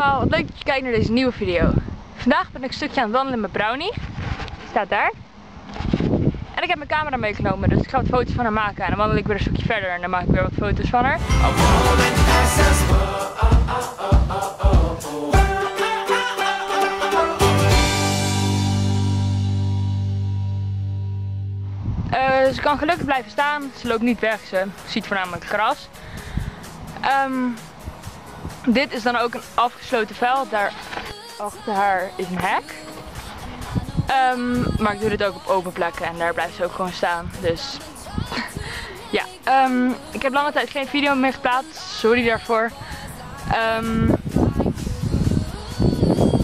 allemaal, wat leuk dat je kijkt naar deze nieuwe video. Vandaag ben ik een stukje aan het wandelen met Brownie. Die staat daar. En ik heb mijn camera meegenomen, dus ik ga wat foto's van haar maken. En dan wandel ik weer een stukje verder en dan maak ik weer wat foto's van haar. Ze kan gelukkig blijven staan, ze loopt niet weg, ze ziet voornamelijk gras. Dit is dan ook een afgesloten veld, daar achter haar is een hek. Maar ik doe dit ook op open plekken en daar blijft ze ook gewoon staan. Dus ja, ik heb lange tijd geen video meer geplaatst, sorry daarvoor.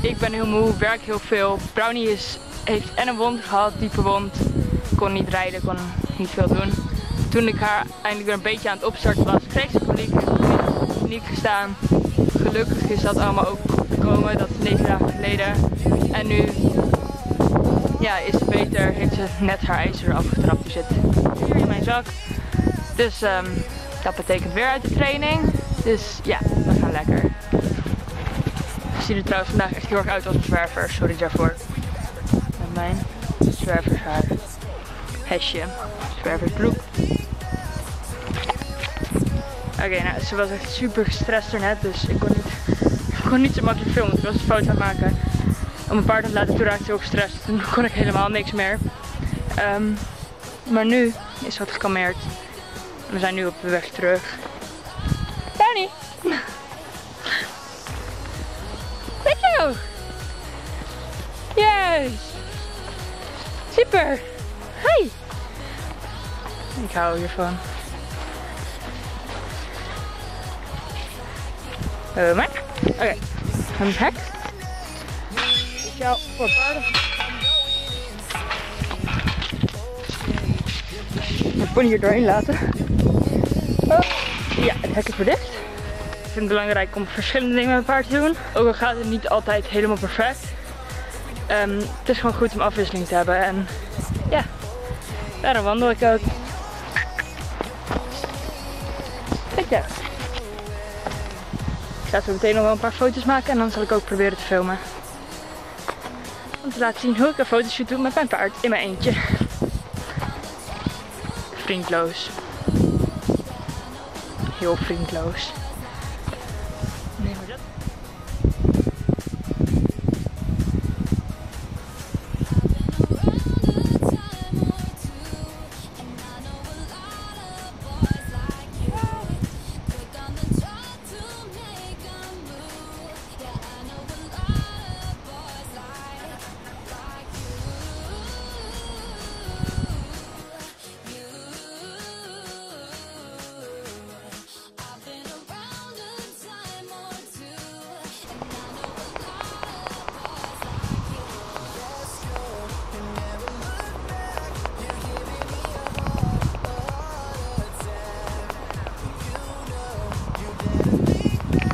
Ik ben heel moe, werk heel veel. Brownie heeft en een wond gehad, diepe wond. Kon niet rijden, kon niet veel doen. Toen ik haar eindelijk weer een beetje aan het opstarten was, kreeg ze paniek gestaan. Gelukkig is dat allemaal ook gekomen, dat is 9 dagen geleden. En nu ja, is ze beter, heeft ze net haar ijzer afgetrapt. Die zit hier in mijn zak. Dus dat betekent weer uit de training. Dus ja, we gaan lekker. Ik zie er trouwens vandaag echt heel erg uit als een zwerver, sorry daarvoor. Met mijn zwervershaar. Hesje, zwerversbroek. Oké, nou, ze was echt super gestrest daarnet, dus ik kon niet zo makkelijk filmen. Ik was een fout aan het maken. Om mijn paard te laten, toen raakte ze ook gestrest. Toen kon ik helemaal niks meer. Maar nu is wat gekalmeerd. We zijn nu op de weg terug. Tony! Weet je nog? Yes! Super! Hi! Ik hou hiervan. Oké, een hek. Speciaal voor paarden. Mijn pony hier doorheen laten. Oh. Ja, het hek is weer dicht. Ik vind het belangrijk om verschillende dingen met mijn paard te doen. Ook al gaat het niet altijd helemaal perfect. Het is gewoon goed om afwisseling te hebben. En ja, daarom wandel ik ook. Kijk daar. Ik ga zo meteen nog wel een paar foto's maken en dan zal ik ook proberen te filmen. Om te laten zien hoe ik een fotoshoot doe met mijn paard in mijn eentje. Vriendloos. Heel vriendloos. Nee, maar dat...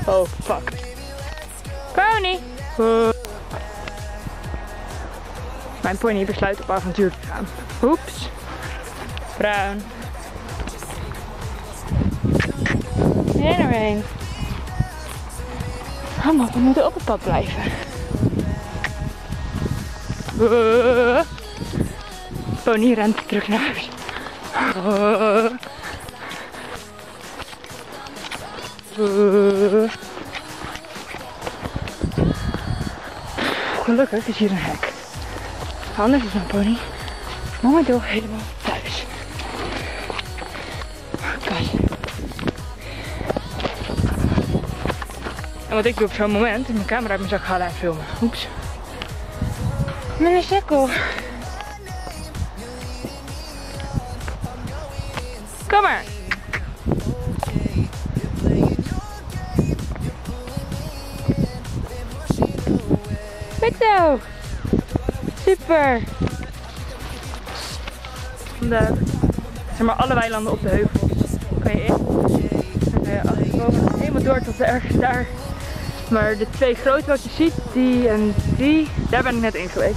Oh fuck. Brownie! Mijn pony besluit op avontuur te gaan. Oeps. Bruin. Heen er heen. Oh man, we moeten op het pad blijven. Pony rent terug naar huis. Gelukkig is hier een hek. Anders is mijn pony momenteel helemaal thuis. Oké. En wat ik doe op zo'n moment is mijn camera uit mijn zak halen en filmen. Oeps. Met een sikkel. Kom maar. Kijk zo! Super! Zeg maar alle weilanden op de heuvel. Kan je in. En boven helemaal door tot ergens daar. Maar de twee grote wat je ziet, die en die, daar ben ik net in geweest.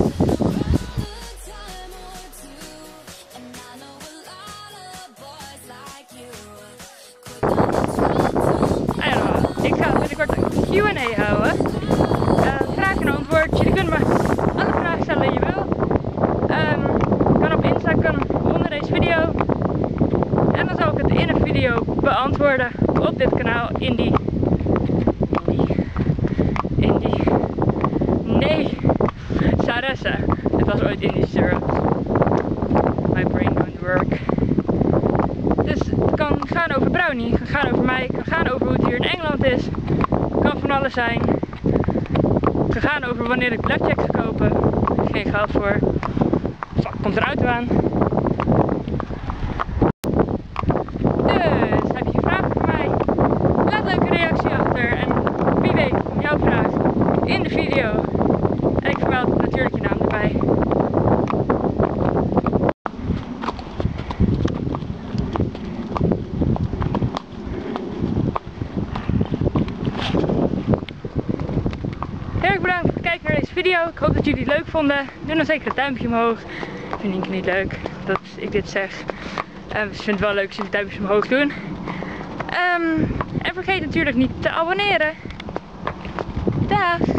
Ik ga binnenkort een Q&A houden. video beantwoorden op dit kanaal in die nee, Zaressa. Het was ooit in die Zaressa. My brain won't work. Dus het kan gaan over Brownie, het kan gaan over mij, het kan gaan over hoe het hier in Engeland is. Het kan van alles zijn. Het kan gaan over wanneer ik blackjack ga kopen. Geen geld voor. Zo, komt er auto aan. Video. Ik hoop dat jullie het leuk vonden. Doe dan zeker een duimpje omhoog. Vind ik niet leuk dat ik dit zeg. Dus ik vind het wel leuk als jullie duimpjes omhoog doen. En vergeet natuurlijk niet te abonneren. Dag!